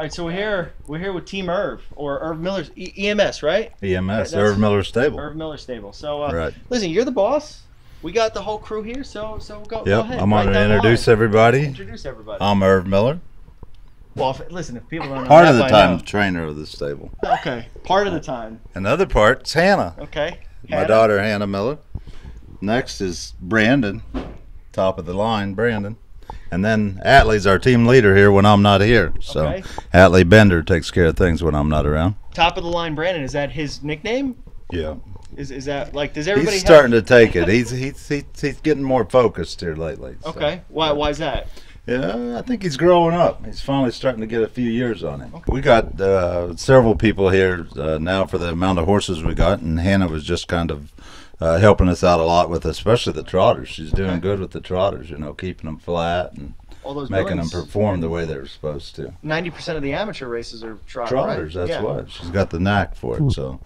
All right, so we're here with Team Erv, or Erv Miller's EMS, right? EMS, Erv Miller's stable. Erv Miller's stable. So listen, you're the boss. We got the whole crew here, so go ahead. I'm going to introduce everybody. Introduce everybody. I'm Erv Miller. Well, listen, if people don't know, part of the time, the trainer of the stable. Okay, part of the time. Another part, it's Hannah. Okay. My daughter, Hannah Miller. Next is Brandon, top of the line, Brandon. And then Atlee's our team leader here when I'm not here. So Atlee Bender takes care of things when I'm not around. Top of the line, Brandon, is that his nickname? Yeah. Is that like, does everybody? He's starting to take it. He's getting more focused here lately. So. Okay. Why is that? Yeah, I think he's growing up. He's finally starting to get a few years on it. Okay. We got several people here now for the amount of horses we got, and Hannah was just kind of helping us out a lot with, especially the trotters. She's doing good with the trotters, you know, keeping them flat and all those making them perform the way they're supposed to. 90% of the amateur races are trotters. Right? That's what she's got the knack for it. So.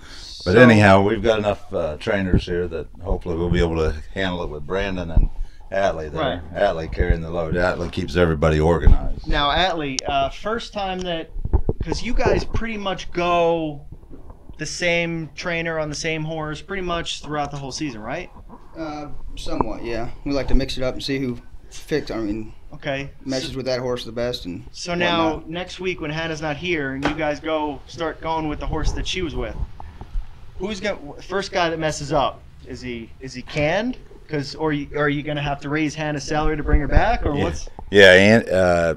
But anyhow, we've got enough trainers here that hopefully we'll be able to handle it with Brandon and Atlee there. Right. Atlee carrying the load. Atlee keeps everybody organized. Now, Atlee, first time that, because you guys pretty much go the same trainer on the same horse pretty much throughout the whole season, right? Somewhat, yeah. We like to mix it up and see who meshes with that horse the best. And so now, next week when Hannah's not here and you guys start going with the horse that she was with, who's gonna first guy that messes up? Is he canned? Or are you gonna have to raise Hannah's salary to bring her back, or what's? Yeah, and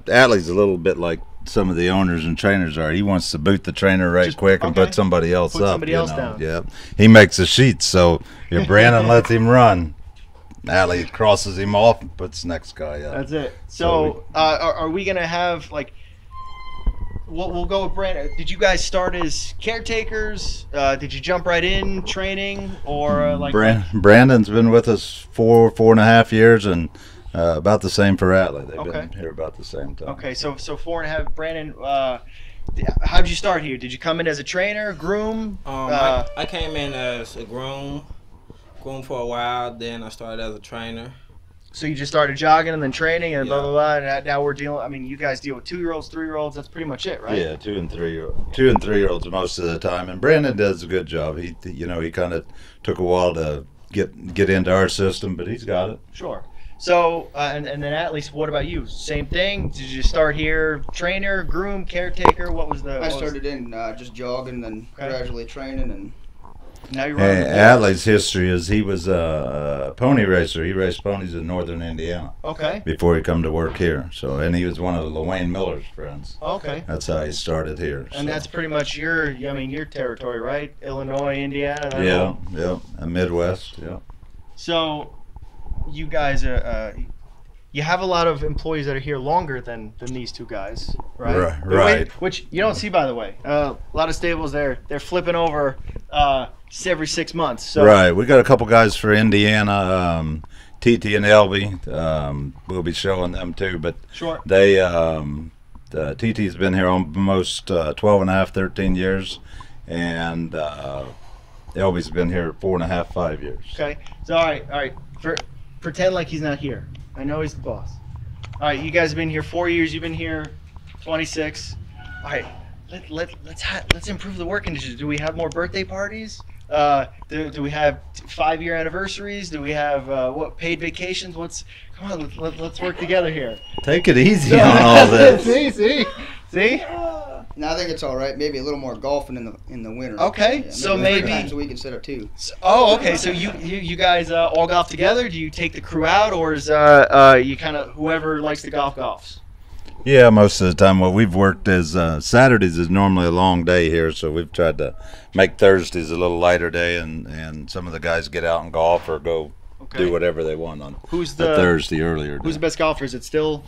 Atlee's a little bit like some of the owners and trainers are. He wants to boot the trainer quick and put somebody else up. Put somebody else down. Yeah, he makes the sheets. So if Brandon lets him run, Atlee crosses him off and puts the next guy up. That's it. So are we gonna have like? We'll go with Brandon. Did you guys start as caretakers? Did you jump right in training, or Brandon's been with us four and a half years, and about the same for Atlee. They've been here about the same time. Okay, so 4.5. Brandon, how did you start here? Did you come in as a trainer, groom? I came in as a groom for a while. Then I started as a trainer. So you just started jogging and then training and blah, blah, blah, and now we're dealing, I mean, you guys deal with 2-year-olds, 3-year-olds, that's pretty much it, right? Yeah, 2 and 3-year-olds most of the time, and Brandon does a good job. He, you know, he kind of took a while to get into our system, but he's got it. Sure. So, and then at least, what about you? Same thing? Did you start here, trainer, groom, caretaker, what was the... I started in just jogging and gradually training and... Now you're running. Atlee's history is he was a pony racer. He raced ponies in northern Indiana. Okay. Before he come to work here. So, and he was one of Lewayne Miller's friends. Okay. That's how he started here. And that's pretty much your territory, right? Illinois, Indiana. Yeah. Midwest. Yeah. So, you guys are. You have a lot of employees that are here longer than these two guys, right? Right. Which you don't see, by the way. A lot of stables they're flipping over every 6 months. So. Right. We got a couple guys for Indiana, TT and Elby. We'll be showing them too, but they TT's been here almost 12.5, 13 years, and Elby's been here 4.5, 5 years. Okay. So all right. Pretend like he's not here. I know he's the boss. All right, you guys have been here 4 years. You've been here 26. All right, let's improve the work conditions. Do we have more birthday parties? Do we have 5-year anniversaries? Do we have paid vacations? Come on, let's work together here. Take it easy on all this. See. No, I think it's all right. Maybe a little more golfing in the winter. Okay, yeah, so maybe we consider two. So you guys all golf together? Do you take the crew out, or is you kind of whoever likes to golf golfs? Yeah, most of the time. What we've worked is Saturdays is normally a long day here, so we've tried to make Thursdays a little lighter day, and some of the guys get out and golf or go. Do whatever they want on the Thursday earlier. Who's the best golfer? Is it still?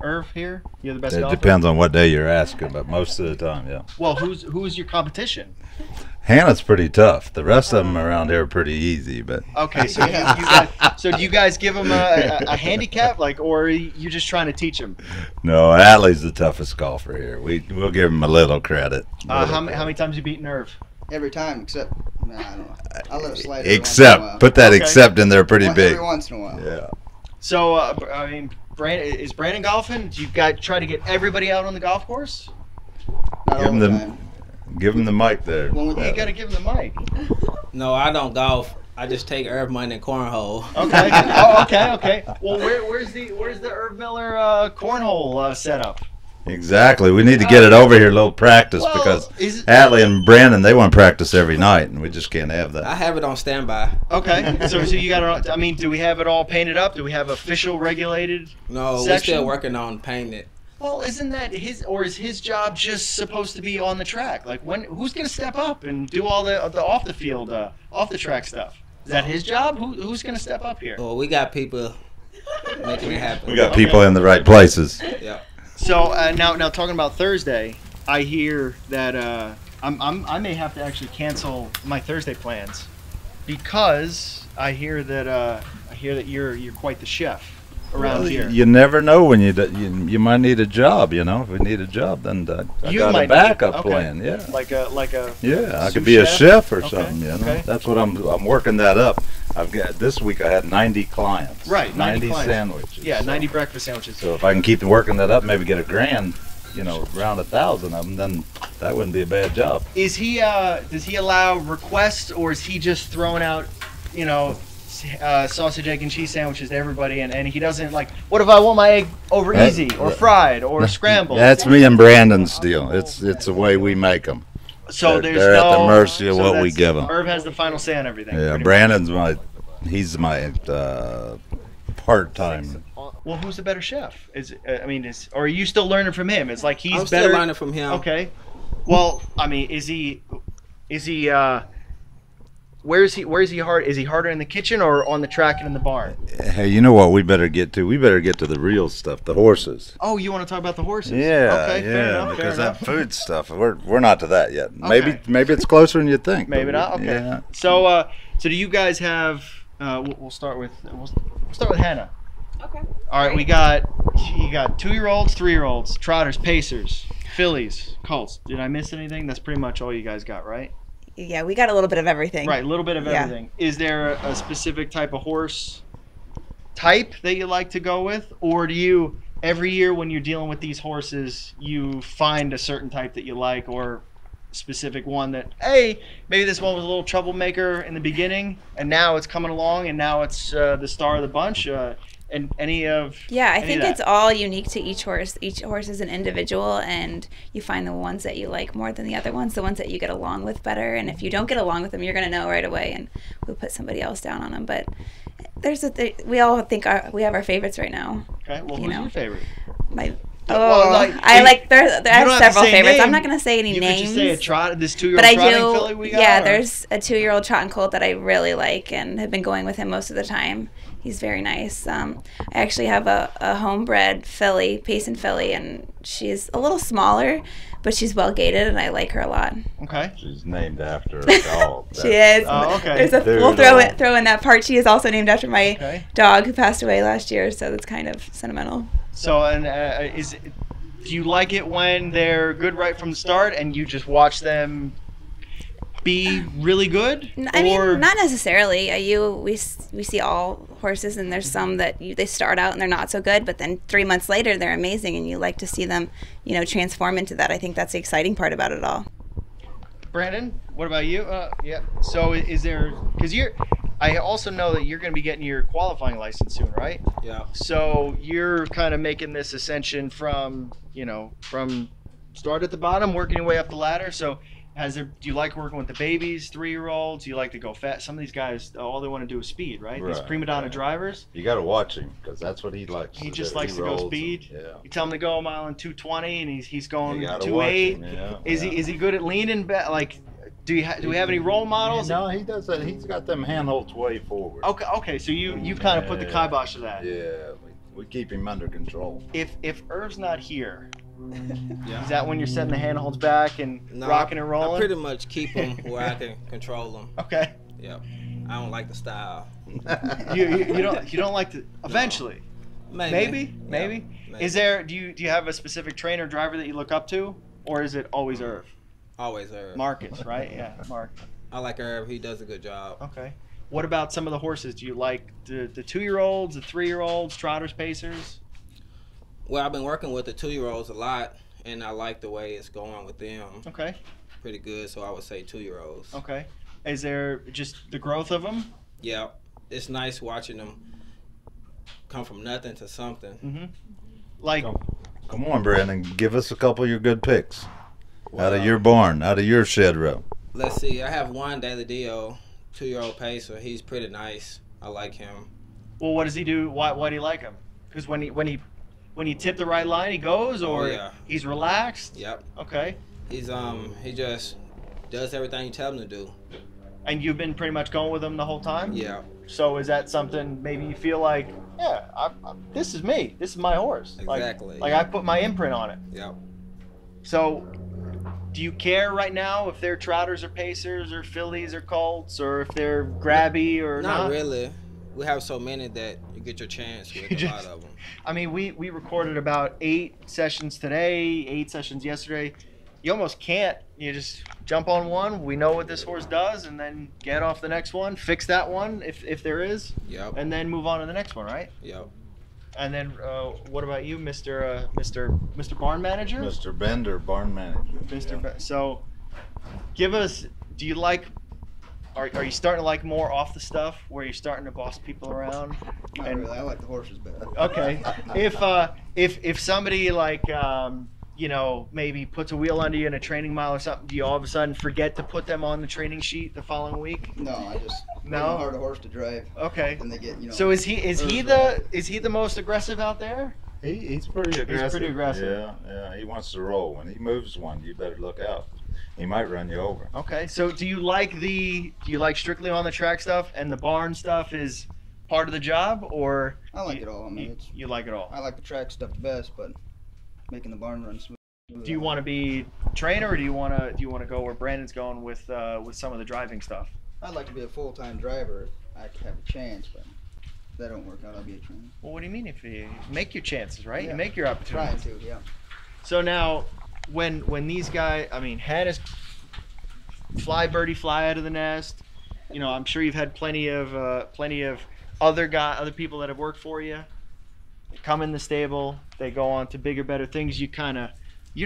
Erv here? You're the best golfer? It depends on what day you're asking, but most of the time, yeah. Well, who's your competition? Hannah's pretty tough. The rest of them around here are pretty easy, but. Okay, so do you guys give them a handicap, like, or are you just trying to teach them? No, Atlee's the toughest golfer here. We'll give him a little credit. How many times you beaten Erv? Every time, except I don't know. I let it slide. Except put that except in there pretty big. Every once in a while. Yeah. So I mean. Brandon golfing? Do you guys try to get everybody out on the golf course? Give him the mic there. Well, you gotta give him the mic. No, I don't golf. I just take Erv money and cornhole. Okay. Oh, okay, okay. Well, where's the Erv Miller cornhole setup? Exactly. We need to get it over here, a little practice, because Atlee and Brandon, they want to practice every night, and we just can't have that. I have it on standby. Okay. So you got it. I mean, do we have it all painted up? Do we have official regulated? No, we're still working on painting it. Well, isn't that his, or is his job just supposed to be on the track? Like, who's going to step up and do all the off the field, off the track stuff? Is that his job? Who's going to step up here? Well, we got people making it happen. We got people in the right places. Yeah. So now talking about Thursday, I hear that I may have to actually cancel my Thursday plans because I hear that you're quite the chef. Around here, you never know when you might need a job. You know, if we need a job, then I got a backup plan. Yeah, like a yeah, I could be a chef or something. You know, that's what I'm working that up. I've got this week. I had 90 clients. Right, 90 sandwiches. Yeah, so 90 breakfast sandwiches. So if I can keep working that up, maybe get a grand. You know, around 1,000 of them, then that wouldn't be a bad job. Is he? Does he allow requests, or is he just throwing out? You know. Sausage, egg, and cheese sandwiches to everybody, and he doesn't like. What if I want my egg over easy or fried or scrambled? That's me and Brandon's deal. It's the way we make them. So they're at the mercy of what we give them. Erv has the final say on everything. Yeah, Brandon's he's my part-time. Well, who's the better chef? Or are you still learning from him? It's like I'm better. I'm still learning from him. Okay. Well, I mean, is he? Where is he hard? Is he harder in the kitchen or on the track and in the barn? Hey, you know what we better get to? We better get to the real stuff, the horses. Oh, you want to talk about the horses? Yeah, okay, fair enough, because that food stuff, we're not to that yet. Okay. Maybe it's closer than you think. Maybe not. Okay. Yeah. So so do you guys have? We'll start with Hannah. Okay. All right, you got 2-year-olds, 3-year-olds, trotters, pacers, fillies, colts. Did I miss anything? That's pretty much all you guys got, right? Yeah, we got a little bit of everything. Right, a little bit of everything. Is there a specific type of horse type that you like to go with? Or do you, every year when you're dealing with these horses, you find a certain type that you like or specific one that, hey, maybe this one was a little troublemaker in the beginning and now it's coming along and now it's the star of the bunch? Yeah, I think it's all unique to each horse. Each horse is an individual, and you find the ones that you like more than the other ones, the ones that you get along with better. And if you don't get along with them, you're going to know right away, and we'll put somebody else down on them. But we all think we have our favorites right now. Okay, well, who's your favorite? I have several favorites. I'm not going to say any names. You could just say this 2-year-old trotting filly we got. Yeah, there's a 2-year-old trotting colt that I really like and have been going with him most of the time. He's very nice. I actually have a homebred filly, Payson filly, and she's a little smaller, but she's well gated, and I like her a lot. Okay. She's named after a dog. She is. Oh, okay. We'll throw in that part. She is also named after my dog who passed away last year, so that's kind of sentimental. So, and do you like it when they're good right from the start, and you just watch them? Be really good? I mean, not necessarily. We see all horses, and there's some that they start out and they're not so good, but then 3 months later they're amazing, and you like to see them, you know, transform into that. I think that's the exciting part about it all. Brandon, what about you? Yeah. So is there? Because I also know that you're going to be getting your qualifying license soon, right? Yeah. So you're kind of making this ascension from start at the bottom, working your way up the ladder. So. Do you like working with the babies, 3-year-olds? Do you like to go fast? Some of these guys, all they want to do is speed, right? These prima donna drivers. You got to watch him because that's what he likes. He just likes to go speed. And, you tell him to go a mile in 2:20, and he's going 2:08. Yeah, is he good at leaning back? Like, do we have any role models? No, he does that. He's got them handholds way forward. Okay. So you've kind of put the kibosh to that. Yeah, we keep him under control. If Erv's not here. Yeah. Is that when you're setting the handholds back and rocking and rolling? I pretty much keep them where I can control them. Okay. Yeah. I don't like the style. you don't like to eventually. No. Maybe. Yeah, maybe. Is there? Do you have a specific trainer driver that you look up to, or is it always Erv? Always Erv. Marcus, right? Yeah, Mark. I like Erv. He does a good job. Okay. What about some of the horses? Do you like the 2-year-olds, the 3-year-olds, trotters, pacers? Well, I've been working with the 2-year-olds a lot, and I like the way it's going with them. Okay. Pretty good, so I would say 2-year-olds. Okay. Is there just the growth of them? Yeah. It's nice watching them come from nothing to something. Mm-hmm. Like, come on, Brandon, give us a couple of your good picks. Well, out of your barn, out of your shed row. Let's see. I have one Daladio, 2-year-old Payson. He's pretty nice. I like him. Well, what does he do? Why do you like him? Because when he tipped the right line, he goes, or he's relaxed. Yep. Okay. He's he just does everything you tell him to do. And you've been pretty much going with him the whole time? Yeah. So is that something maybe you feel like, yeah, this is me. This is my horse. Exactly. Like I put my imprint on it. Yeah. So do you care right now if they're trotters or pacers or fillies or colts or if they're grabby or not? Not really. We have so many that you get your chance with a lot of them. I mean, we recorded about 8 sessions today, 8 sessions yesterday. You almost can't. You just jump on one. We know what this horse does, and then get off the next one, fix that one if there is, and then move on to the next one, right? Yep. And then what about you, Mr. Barn Manager? Mr. Bender, Barn Manager. Mr. So, give us. Do you like? Are you starting to like more off the stuff where you're starting to boss people around? Not really. I like the horses better. Okay. If somebody like. You know, maybe puts a wheel under you in a training mile or something, do you all of a sudden forget to put them on the training sheet the following week? No, I just hard a horse to drive. Okay. And they get, you know, so is he the most aggressive out there? He's pretty aggressive. He's pretty aggressive. Yeah, he wants to roll. When he moves one, you better look out. He might run you over. Okay. So do you like strictly on the track stuff and the barn stuff is part of the job, or I like it all, I mean you like it all. I like the track stuff the best, but making the barn run smooth. Do you want to be a trainer, or do you want to go where Brandon's going with some of the driving stuff? I'd like to be a full-time driver. I could have a chance, but if that don't work out, I'll be a trainer. Well, what do you mean if you make your chances, right? Yeah. You make your opportunities. Trying to, yeah. So now, when these guys, I mean, Hannah's fly birdie fly out of the nest. You know, I'm sure you've had plenty of other people that have worked for you. They come in the stable, they go on to bigger, better things. You're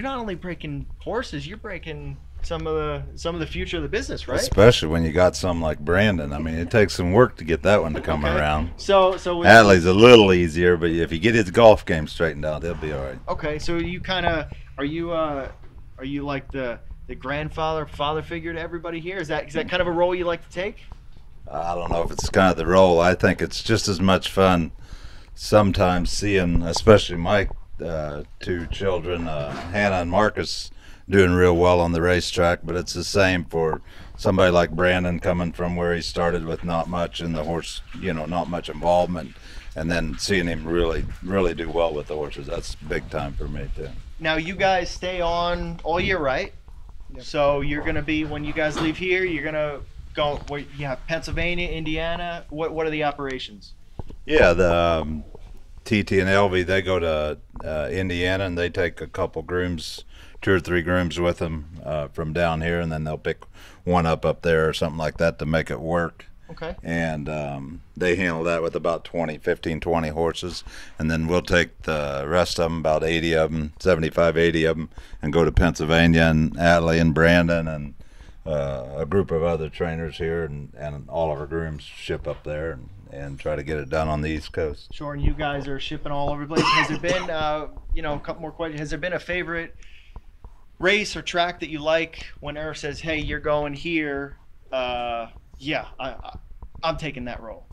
not only breaking horses, you're breaking some of the future of the business, right? Especially when you got some like Brandon. I mean, it takes some work to get that one to come around. So Atlee's a little easier, but if you get his golf game straightened out, they'll be all right. Okay, so you kind of are you like the father figure to everybody here? Is that kind of a role you like to take? I don't know if it's kind of the role. I think it's just as much fun. Sometimes seeing, especially my 2 children, Hannah and Marcus, doing real well on the racetrack, but it's the same for somebody like Brandon coming from where he started with not much and the horse, you know, not much involvement, and then seeing him really, really do well with the horses. That's big time for me too. Now you guys stay on all year, right? Yep. So you're gonna be, when you guys leave here, you're gonna go. You have Pennsylvania, Indiana. What are the operations? Yeah, the TT and Elby, they go to Indiana, and they take a couple grooms, 2 or 3 grooms with them from down here, and then they'll pick one up there or something like that to make it work. Okay. And they handle that with about 15, 20 horses, and then we'll take the rest of them, about 80 of them, 75, 80 of them, and go to Pennsylvania, and Atlee and Brandon and a group of other trainers here, and all of our grooms ship up there and try to get it done on the East Coast. Sure, and you guys are shipping all over the place. Has there been, you know, a couple more questions. Has there been a favorite race or track that you like when Erv says, hey, you're going here? Yeah, I'm taking that role.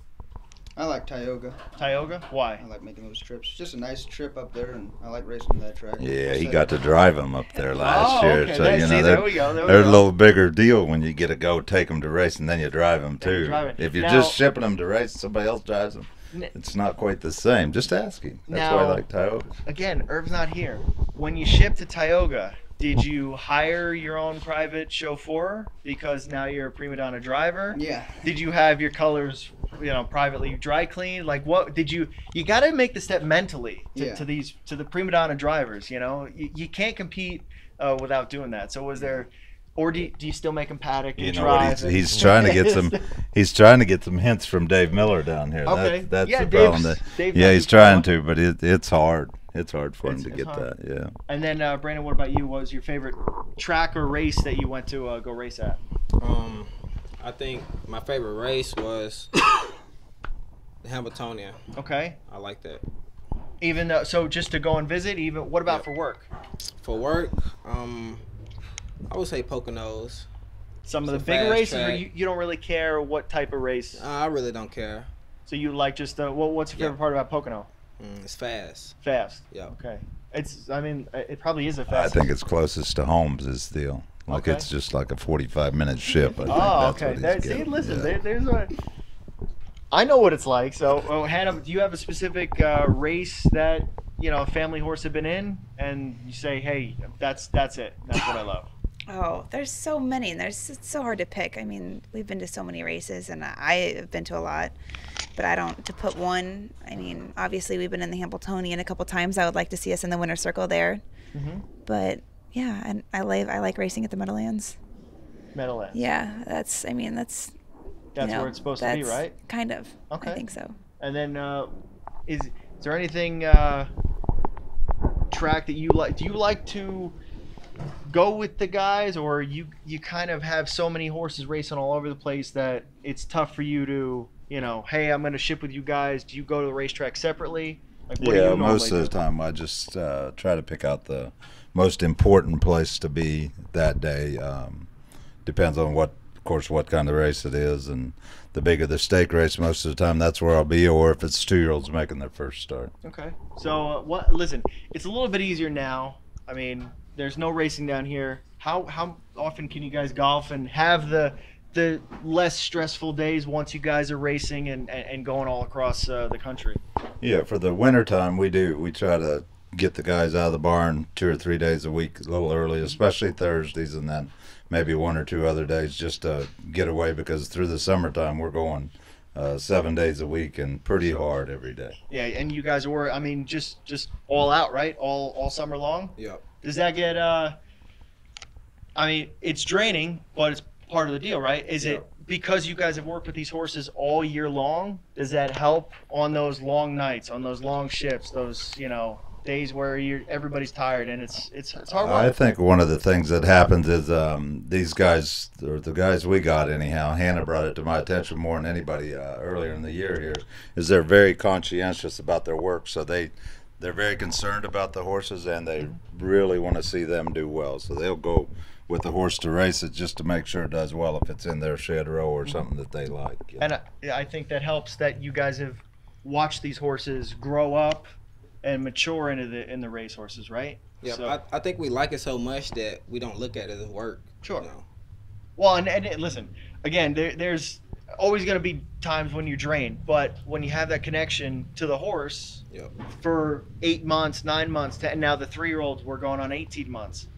I like Tioga. Tioga? Why? I like making those trips. It's just a nice trip up there, and I like racing that track. Yeah, he got to drive them up there last year. Okay. So, you know, they're a little bigger deal when you get to go take them to race, and then you drive them, too. If you're just shipping them to race, somebody else drives them. It's not quite the same. Just ask him. That's why I like Tioga. Again, Erv's not here. When you ship to Tioga, did you hire your own private chauffeur because now you're a prima donna driver? Yeah. Did you have your colors, you know, privately dry cleaned? Like, what did you got to make the step mentally to the prima donna drivers, you know? You can't compete without doing that. So was there, or do you still make him paddock and drive? He's trying to get some hints from Dave Miller down here. Okay. That's the problem. Dave, he's trying to, but it's hard. It's hard for him to get that, yeah. And then, Brandon, what about you? What was your favorite track or race that you went to go race at? I think my favorite race was the Hamiltonian. Okay. I like that. Even though, so just to go and visit, even, what about for work? For work, I would say Poconos. Some of the big races, or you don't really care what type of race? I really don't care. So you like just the, what's your favorite part about Pocono? It's fast. Fast. Yeah. Okay. It's, I mean, it probably is a fast. I think it's closest to Holmes is deal. Like it's just like a 45-minute ship. I think that's okay. See, listen, there's a. I know what it's like. So, Hannah, do you have a specific race that you know a family horse had been in, and you say, hey, that's it. That's what I love. Oh, there's so many, and it's so hard to pick. I mean, we've been to so many races, and I've been to a lot, but I don't, to put one, I mean, obviously we've been in the Hambletonian a couple times. I would like to see us in the winner's circle there. Mm-hmm. But, yeah, and I like racing at the Meadowlands. Meadowlands. Yeah, that's, I mean, that's you know, where it's supposed to be, right? Kind of. Okay. I think so. And then is there anything track that you like? Do you like to go with the guys, or you kind of have so many horses racing all over the place that it's tough for you to, you know, hey, I'm going to ship with you guys. Do you go to the racetrack separately? Like, yeah, most of the time I just try to pick out the most important place to be that day. Depends on what, of course, what kind of race it is, and the bigger the stake race, most of the time that's where I'll be, or if it's two-year-olds making their first start. Okay. So, listen, it's a little bit easier now. I mean, there's no racing down here. How often can you guys golf and have the less stressful days once you guys are racing and going all across the country? Yeah, for the winter time we try to get the guys out of the barn 2 or 3 days a week, a little early, especially Thursdays, and then maybe 1 or 2 other days just to get away, because through the summertime we're going 7 days a week and pretty hard every day. Yeah, and you guys were, I mean, just all out, right? All summer long? Yeah. Does that get, I mean, it's draining, but it's part of the deal, right? Is it because you guys have worked with these horses all year long, does that help on those long nights, on those long shifts, those, you know, days where everybody's tired and it's hard work? I think one of the things that happens is these guys, or the guys we got anyhow, Hannah brought it to my attention more than anybody earlier in the year here, is they're very conscientious about their work, so they're very concerned about the horses, and they really want to see them do well. So they'll go with the horse to race it just to make sure it does well if it's in their shed row or something that they like. You know? And I think that helps that you guys have watched these horses grow up and mature into the race horses, right? Yeah, so, I think we like it so much that we don't look at it as work. Sure. You know? Well, and listen, again, there's always going to be times when you're drained, but when you have that connection to the horse for 8 months, 9 months, and now the 3-year-olds, we're going on 18 months.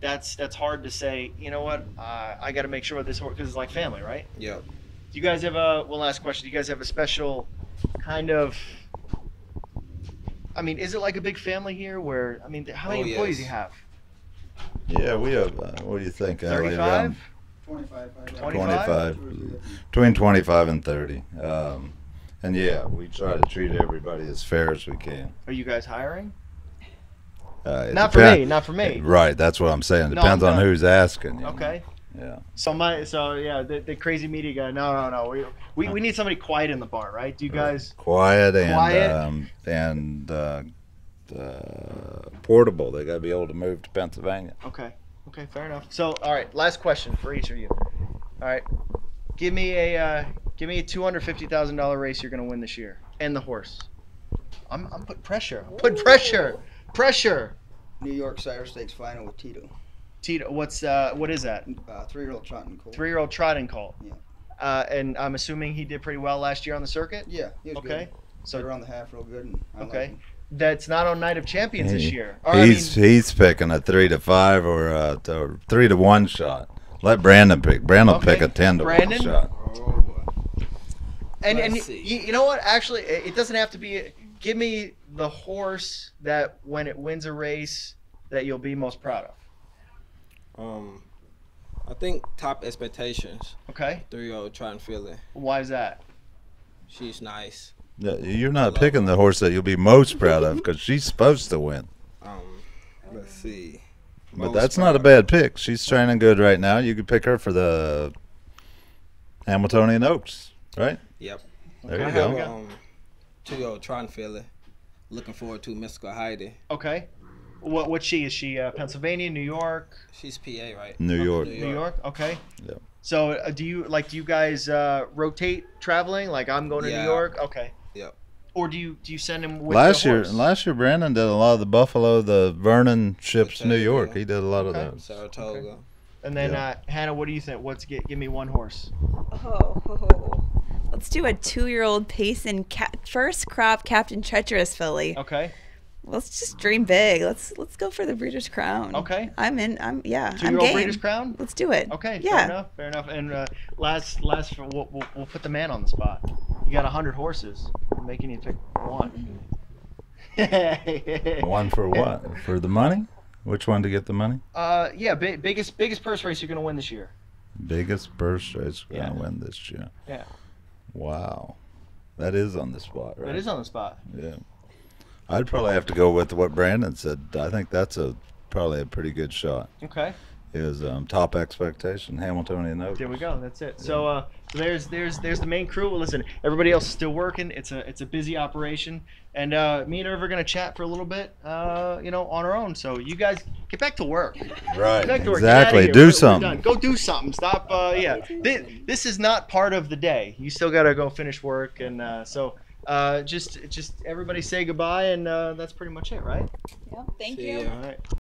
That's hard to say, you know what, I got to make sure this horse, because it's like family, right? Yeah. Do you guys have a, one last question, do you guys have a special kind of, I mean, is it like a big family here where, I mean, how many employees do you have? Yeah, we have, what do you think? 35? 25? Between 25 and 30. And yeah, we try to treat everybody as fair as we can. Are you guys hiring? Not for me, not for me. Right, that's what I'm saying. Depends on who's asking. Okay. Yeah. So yeah, the crazy media guy. No. We need somebody quiet in the bar, right? Do you guys quiet? and portable? They got to be able to move to Pennsylvania. Okay. Okay, fair enough. So, all right, last question for each of you. All right, give me a $250,000 race you're gonna win this year, and the horse. I'm putting pressure. Pressure. New York Sire Stakes final with Tito. Tito, what is that? 3-year-old trotting colt. 3-year-old trotting colt. Yeah. And I'm assuming he did pretty well last year on the circuit. Yeah. He was good. So around the half real good. And I like him. That's not on Night of Champions this year. Or, he's picking a 3-5 or a 3-1 shot. Let Brandon pick. Brandon will pick a 10-1 shot. And you know what? Actually, it doesn't have to be. Give me the horse that when it wins a race that you'll be most proud of. I think Top Expectations. Okay. 3-year-old trying to feel it. Why is that? She's nice. You're not picking the horse that you'll be most proud of because she's supposed to win. Let's see. But most that's not a bad pick. She's training good right now. You could pick her for the Hamiltonian Oaks, right? Yep. There you go. 2-year-old Tron Filler. Looking forward to Mystical Heidi. Okay. What's she? Is she Pennsylvania, New York? She's PA, right? New York. New York. Okay. Yeah. So do you guys rotate traveling? Like I'm going to New York. Okay. Yep. Or do you send him with last year Brandon did a lot of the Buffalo, the Vernon ships, New York. He did a lot of those. Saratoga. Okay. And then Hannah, what do you think? Give me one horse. Oh. Let's do a 2-year-old Payson first crop Captain Treacherous filly. Okay. Let's just dream big. Let's go for the Breeders' Crown. Okay. I'm 2-year-old Breeders' Crown. Let's do it. Okay. Yeah. Fair enough. And last, we'll put the man on the spot. You got 100 horses. I'm making you pick one. One for what? For the money? Which one to get the money? Yeah. Biggest purse race you're gonna win this year. Biggest purse race you're gonna win this year. Yeah. Wow. That is on the spot, right? It is on the spot. Yeah. I'd probably have to go with what Brandon said. I think that's probably a pretty good shot. Okay. Is Top Expectation, Hamiltonian Oaks. There we go. That's it. Yeah. So there's the main crew. Well, listen, everybody else is still working. It's a busy operation, and me and Erv are gonna chat for a little bit, on our own. So you guys get back to work. Right. Exactly. Do something. Go do something. Stop. This is not part of the day. You still gotta go finish work, and just everybody say goodbye, and that's pretty much it, right? Yeah. Thank you. All right.